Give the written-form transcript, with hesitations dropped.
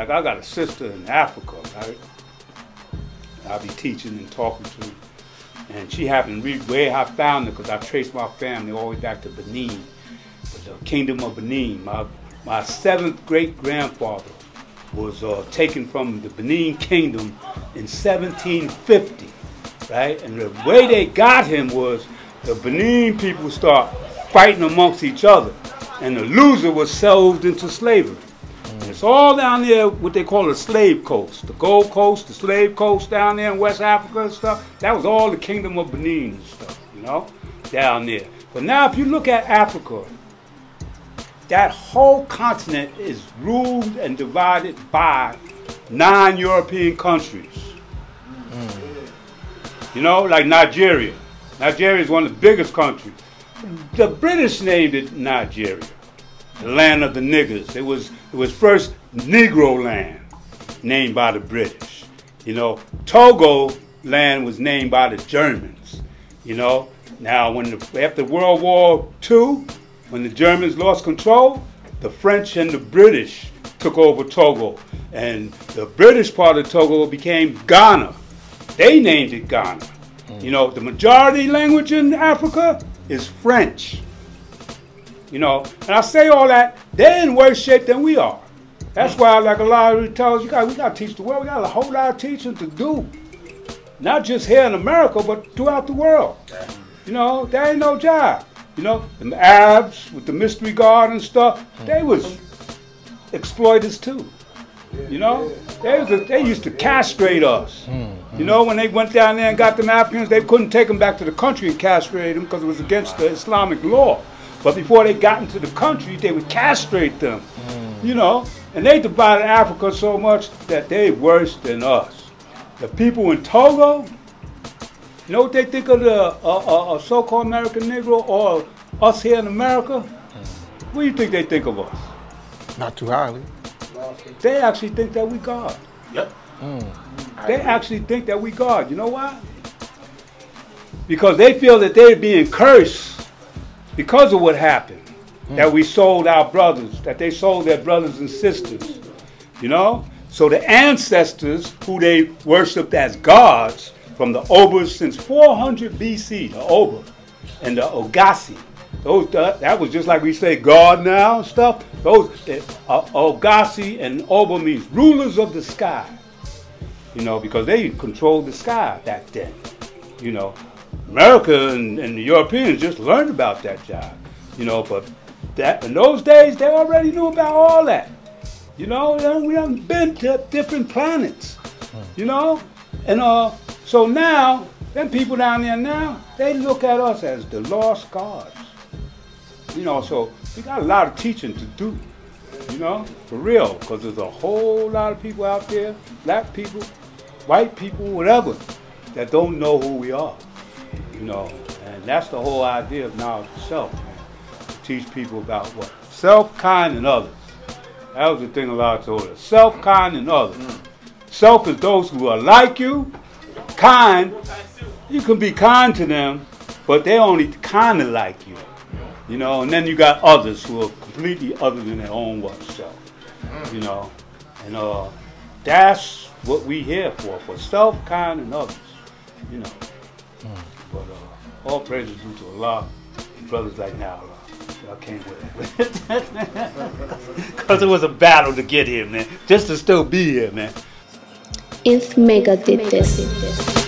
Like, I got a sister in Africa, right? I be teaching and talking to her. And she happened to read where I found her, because I traced my family all the way back to Benin, the Kingdom of Benin. My seventh great-grandfather was taken from the Benin Kingdom in 1750, right? And the way they got him was the Benin people start fighting amongst each other, and the loser was sold into slavery. And it's all down there what they call the slave coast, the Gold Coast, the slave coast down there in West Africa and stuff. That was all the Kingdom of Benin and stuff, you know, down there. But now if you look at Africa, that whole continent is ruled and divided by 9 European countries. Mm. You know, like Nigeria. Nigeria is one of the biggest countries. The British named it Nigeria, the land of the niggers. It was first Negro land named by the British. You know, Togo land was named by the Germans. You know, now when after World War II, when the Germans lost control, the French and the British took over Togo. And the British part of Togo became Ghana. They named it Ghana. Mm. You know, the majority language in Africa is French. You know, and I say all that, they're in worse shape than we are. That's why, like a lot of you tell us, we got to teach the world. We got a whole lot of teaching to do. Not just here in America, but throughout the world. You know, there ain't no job. You know, the Arabs with the mystery guard and stuff, they was exploiters too. You know, they used to castrate us. You know, when they went down there and got them Africans, they couldn't take them back to the country and castrate them because it was against the Islamic law. But before they got into the country, they would castrate them. You know, and they divided Africa so much that they worse than us. The people in Togo, you know what they think of the so-called American Negro or us here in America? What do you think they think of us? Not too highly. They actually think that we God. Yep. Mm. They actually think that we God. You know why? Because they feel that they're being cursed because of what happened. Mm. That we sold our brothers, that they sold their brothers and sisters. You know? So the ancestors who they worshipped as gods, from the Obas since 400 BC, the Oba and the Ogasi. Those, that was just like we say God now and stuff. Those Ogasi and Oba means rulers of the sky. You know, because they controlled the sky back then. You know, America and the Europeans just learned about that job. You know, but that in those days they already knew about all that. You know, we haven't been to different planets. You know, and so now, them people down there now, they look at us as the lost gods. You know, so we got a lot of teaching to do, you know, for real, because there's a whole lot of people out there, black people, white people, whatever, that don't know who we are, you know, and that's the whole idea of knowledge itself, man, to teach people about what? Self, kind, and others. That was the thing a lot told us, self, kind, and others. Self is those who are like you. Kind, you can be kind to them, but they only kind of like you, you know. And then you got others who are completely other than their own self, you know. And that's what we here for self, kind, and others, you know. But all praises due to Allah, and brothers like now. I came with it because it was a battle to get here, man. Just to still be here, man. INFMEGA did this.